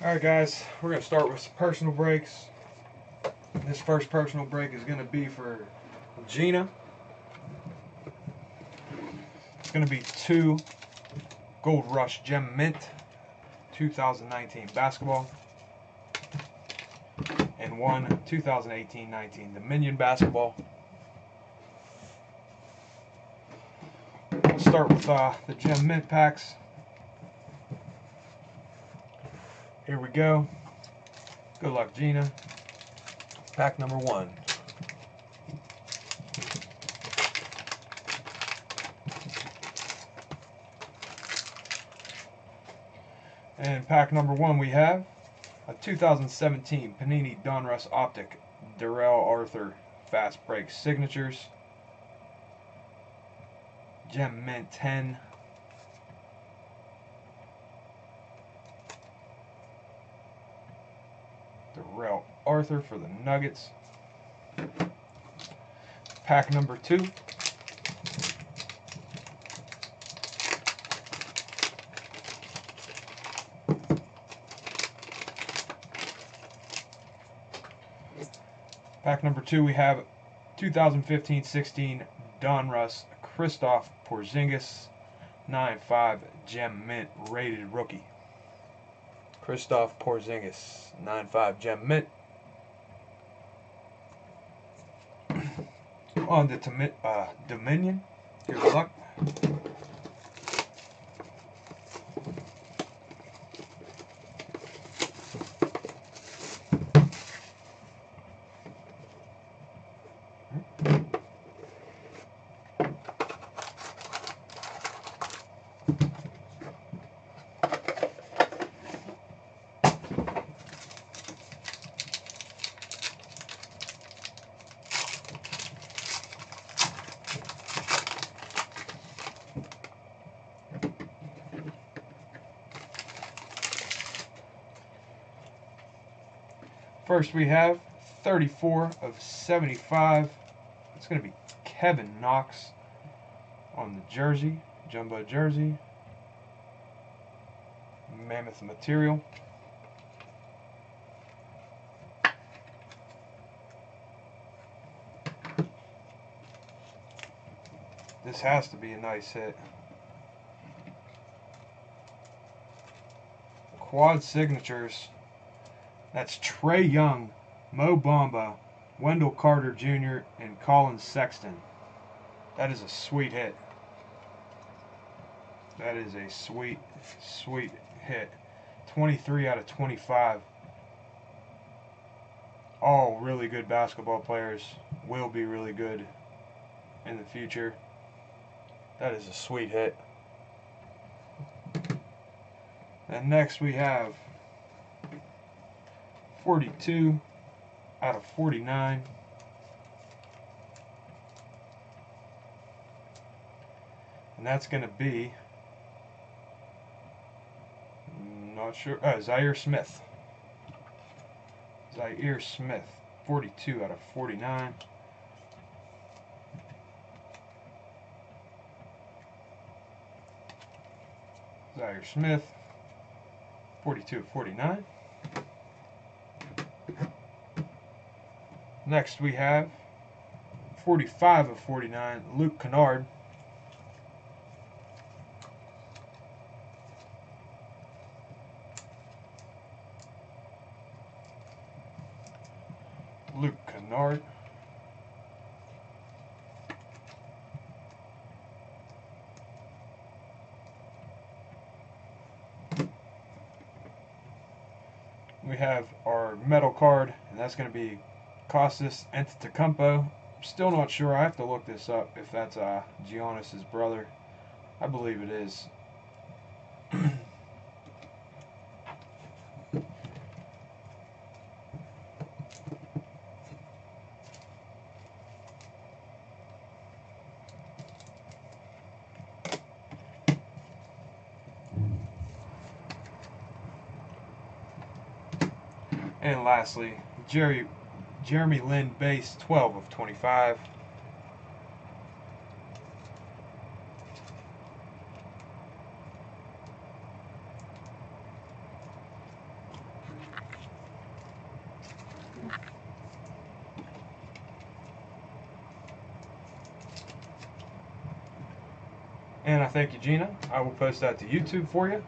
Alright guys, we're going to start with some personal breaks. This first personal break is going to be for Gina. It's going to be 2 Gold Rush Gem Mint 2019 basketball and 1 2018-19 Dominion basketball. Let's start with the Gem Mint packs. Here we go. Good luck, Gina. Pack number 1. And pack number 1 we have a 2017 Panini Donruss Optic Darrell Arthur Fast Break Signatures. Gem Mint 10. Darrell Arthur for the Nuggets. Pack number 2. Pack number 2, we have 2015-16 Donruss Kristaps Porzingis 9.5 Gem Mint rated rookie. Kristaps Porzingis 9.5 Gem Mint. On the Dominion. Good luck. First we have 34 of 75. It's going to be Kevin Knox on the jersey, jumbo jersey, mammoth material. This has to be a nice hit. Quad signatures. That's Trey Young, Mo Bamba, Wendell Carter Jr., and Colin Sexton. That is a sweet hit. That is a sweet, sweet hit. 23 out of 25. All really good basketball players will be really good in the future. That is a sweet hit. And next we have 42 out of 49. And that's going to be, not sure, Zhaire Smith. Zhaire Smith, 42 out of 49. Zhaire Smith, 42 of 49. Next we have 45 of 49, Luke Kennard. Luke Kennard. We have our metal card, and that's going to be Costas Antetokounmpo. Still not sure. I have to look this up if that's Giannis's brother. I believe it is. And lastly, Jeremy Lin base, 12 of 25. And I thank you, Gina. I will post that to YouTube for you.